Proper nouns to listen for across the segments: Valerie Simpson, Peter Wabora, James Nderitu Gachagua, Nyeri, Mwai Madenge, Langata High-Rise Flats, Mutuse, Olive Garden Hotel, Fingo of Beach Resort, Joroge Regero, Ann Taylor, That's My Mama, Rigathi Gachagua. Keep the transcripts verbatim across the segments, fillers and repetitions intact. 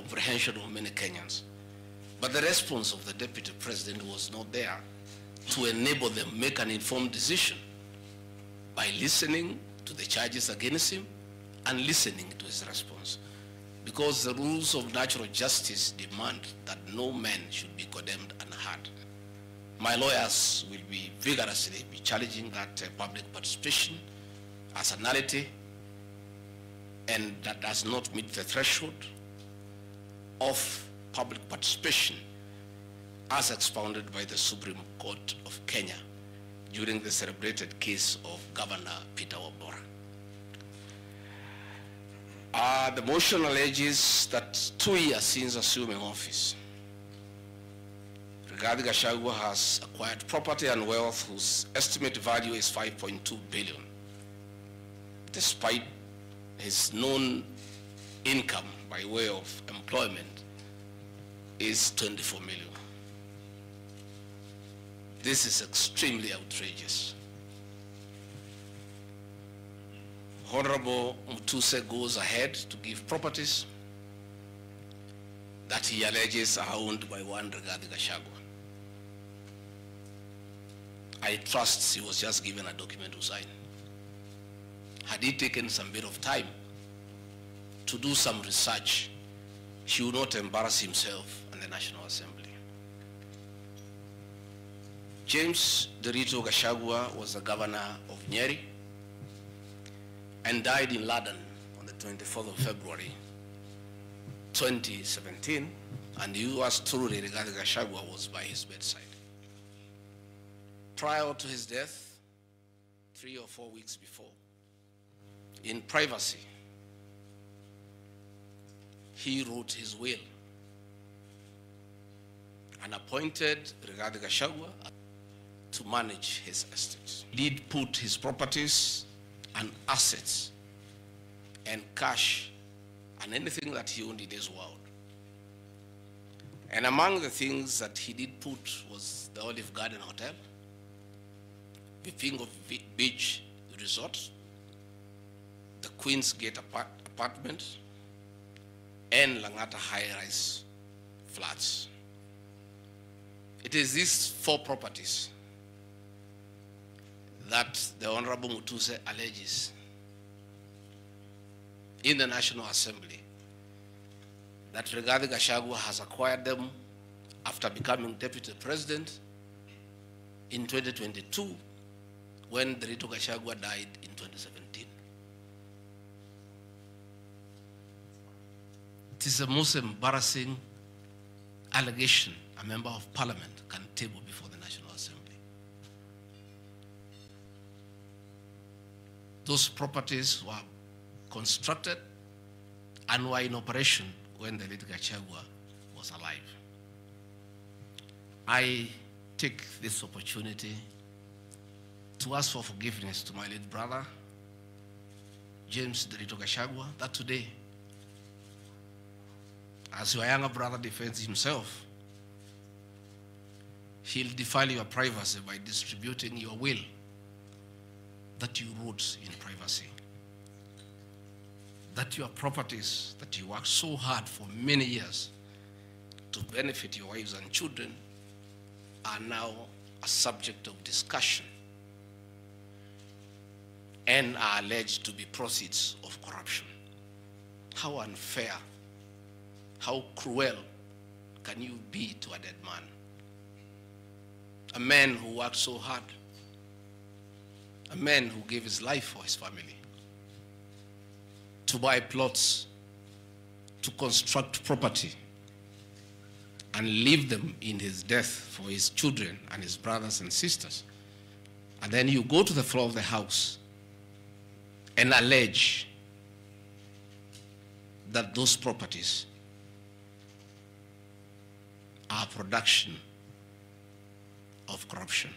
comprehension of many Kenyans. But the response of the Deputy President was not there to enable them make an informed decision by listening to the charges against him and listening to his response. Because the rules of natural justice demand that no man should be condemned unheard. My lawyers will be vigorously be challenging that uh, public participation as a nullity, and that does not meet the threshold of public participation as expounded by the Supreme Court of Kenya during the celebrated case of Governor Peter Wabora. Uh, the motion alleges that two years since assuming office, Rigathi Gachagua has acquired property and wealth whose estimated value is five point two billion, despite his known income by way of employment is twenty-four million. This is extremely outrageous. Honorable Mutuse goes ahead to give properties that he alleges are owned by one Rigathi Gachagua. I trust he was just given a document to sign. Had he taken some bit of time to do some research, he would not embarrass himself and the National Assembly. James Nderitu Gachagua was the governor of Nyeri and died in London on the twenty-fourth of February twenty seventeen, and yours truly, Rigathi Gachagua, was by his bedside. Prior to his death, three or four weeks before, in privacy, he wrote his will and appointed Rigathi Gachagua to manage his estates. He did put his properties and assets and cash and anything that he owned in this world. And among the things that he did put was the Olive Garden Hotel, the Fingo of Beach Resort, the Queen's Gate Apart Apartments, and Langata High-Rise Flats. It is these four properties that the Honorable Mutuse alleges in the National Assembly that Rigathi Gachagua has acquired them after becoming Deputy President in twenty twenty-two, when Nderitu Gachagua died in twenty seventeen. It is the most embarrassing allegation a member of parliament can table before the National Assembly. Those properties were constructed and were in operation when the late Gachagua was alive. I take this opportunity to ask for forgiveness to my late brother, James Nderitu Gachagua, that today, as your younger brother defends himself, he'll defile your privacy by distributing your will that you wrote in privacy, that your properties that you worked so hard for many years to benefit your wives and children are now a subject of discussion and are alleged to be proceeds of corruption. How unfair, how cruel can you be to a dead man? A man who worked so hard, a man who gave his life for his family, to buy plots, to construct property, and leave them in his death for his children and his brothers and sisters. And then you go to the floor of the house and allege that those properties are production of corruption.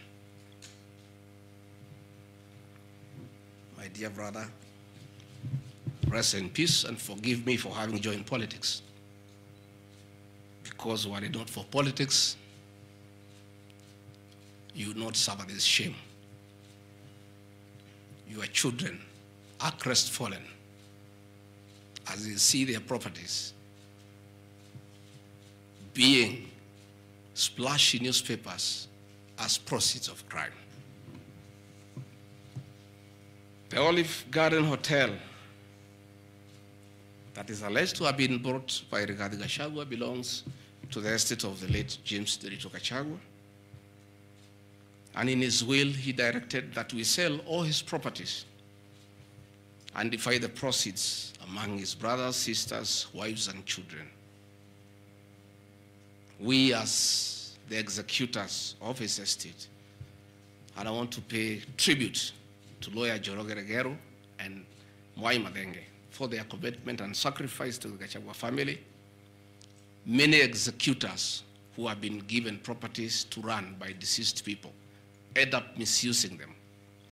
My dear brother, rest in peace and forgive me for having joined politics. Because were it not for politics, you would not suffer this shame. Your children are crestfallen as they see their properties being splashed in newspapers as proceeds of crime. The Olive Garden Hotel that is alleged to have been bought by Rigathi Gachagua belongs to the estate of the late James Nderitu Gachagua. And in his will, he directed that we sell all his properties and divide the proceeds among his brothers, sisters, wives, and children. We, as the executors of his estate, and I want to pay tribute to lawyer Joroge Regero and Mwai Madenge for their commitment and sacrifice to the Gachagua family, many executors who have been given properties to run by deceased people end up misusing them.